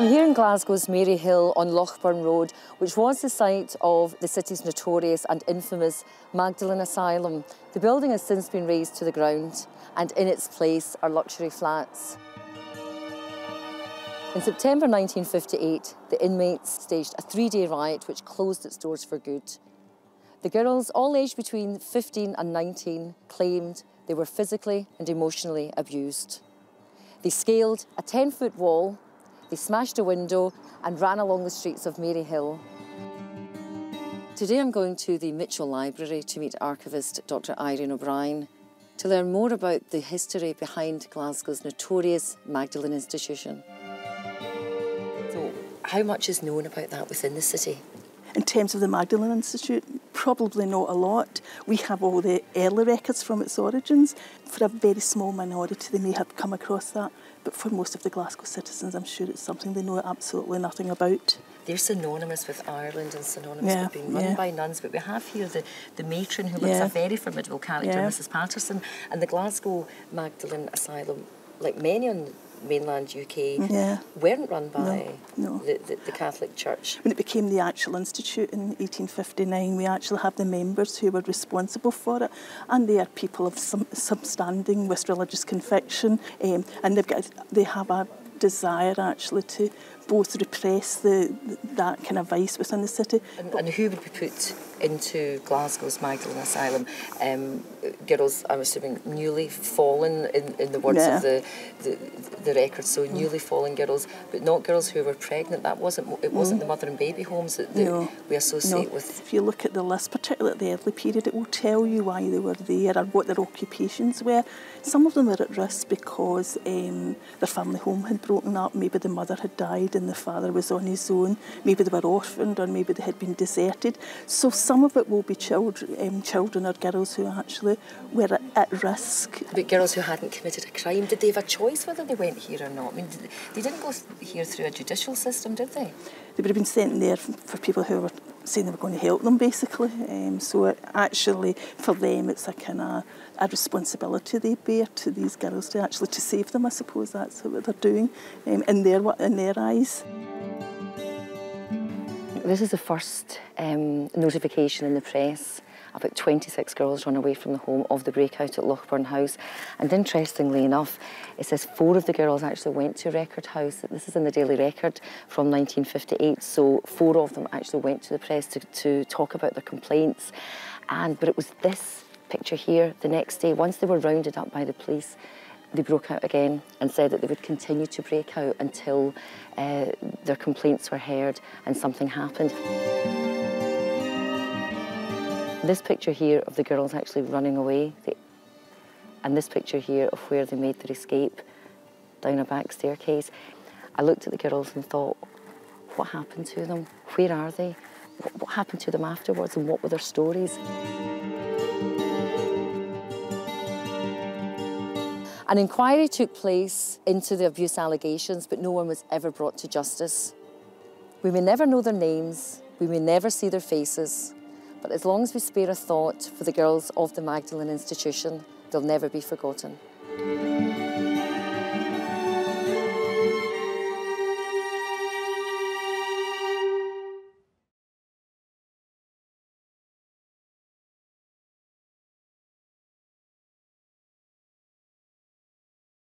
I'm here in Glasgow's Maryhill on Lochburn Road, which was the site of the city's notorious and infamous Magdalene Asylum. The building has since been razed to the ground, and in its place are luxury flats. In September 1958, the inmates staged a three-day riot which closed its doors for good. The girls, all aged between 15 and 19, claimed they were physically and emotionally abused. They scaled a 10-foot wall, they smashed a window and ran along the streets of Maryhill. Today I'm going to the Mitchell Library to meet archivist Dr Irene O'Brien to learn more about the history behind Glasgow's notorious Magdalene Institution. How much is known about that within the city? In terms of the Magdalene Institute, probably not a lot. We have all the early records from its origins. For a very small minority, they may have come across that, but for most of the Glasgow citizens, I'm sure it's something they know absolutely nothing about. They're synonymous with Ireland and synonymous with being run by nuns, but we have here the matron who looks a very formidable character, Mrs Paterson, and the Glasgow Magdalene Asylum, like many on mainland UK, weren't run by the Catholic Church. When it became the actual institute in 1859, we actually have the members who were responsible for it, and they are people of some standing with religious conviction, and they have a desire actually to both repress that kind of vice within the city. And who would be put into Glasgow's Magdalene Asylum? Girls, I'm assuming, newly fallen, in the words of the record, so newly fallen girls, but not girls who were pregnant. That wasn't the mother and baby homes that we associate with. If you look at the list, particularly at the early period, it will tell you why they were there and what their occupations were. Some of them were at risk because their family home had broken up, maybe the mother had died and the father was on his own, maybe they were orphaned, or maybe they had been deserted. So some of it will be children or girls who actually were at risk. But girls who hadn't committed a crime, did they have a choice whether they went here or not? I mean, they didn't go here through a judicial system, did they? They would have been sent there for people who were saying they were going to help them, basically. So it actually, for them, it's a kind of a responsibility they bear to these girls to save them. I suppose that's what they're doing in their eyes. This is the first notification in the press about 26 girls run away from the home of the breakout at Lochburn House. And interestingly enough, it says 4 of the girls actually went to Record House. This is in the Daily Record from 1958, so 4 of them actually went to the press to talk about their complaints. But it was this picture here the next day. Once they were rounded up by the police, they broke out again and said that they would continue to break out until their complaints were heard and something happened. This picture here of the girls actually running away, and this picture here of where they made their escape down a back staircase. I looked at the girls and thought, what happened to them? Where are they? What happened to them afterwards, and what were their stories? An inquiry took place into the abuse allegations, but no one was ever brought to justice. We may never know their names, we may never see their faces, but as long as we spare a thought for the girls of the Magdalene Institution, they'll never be forgotten.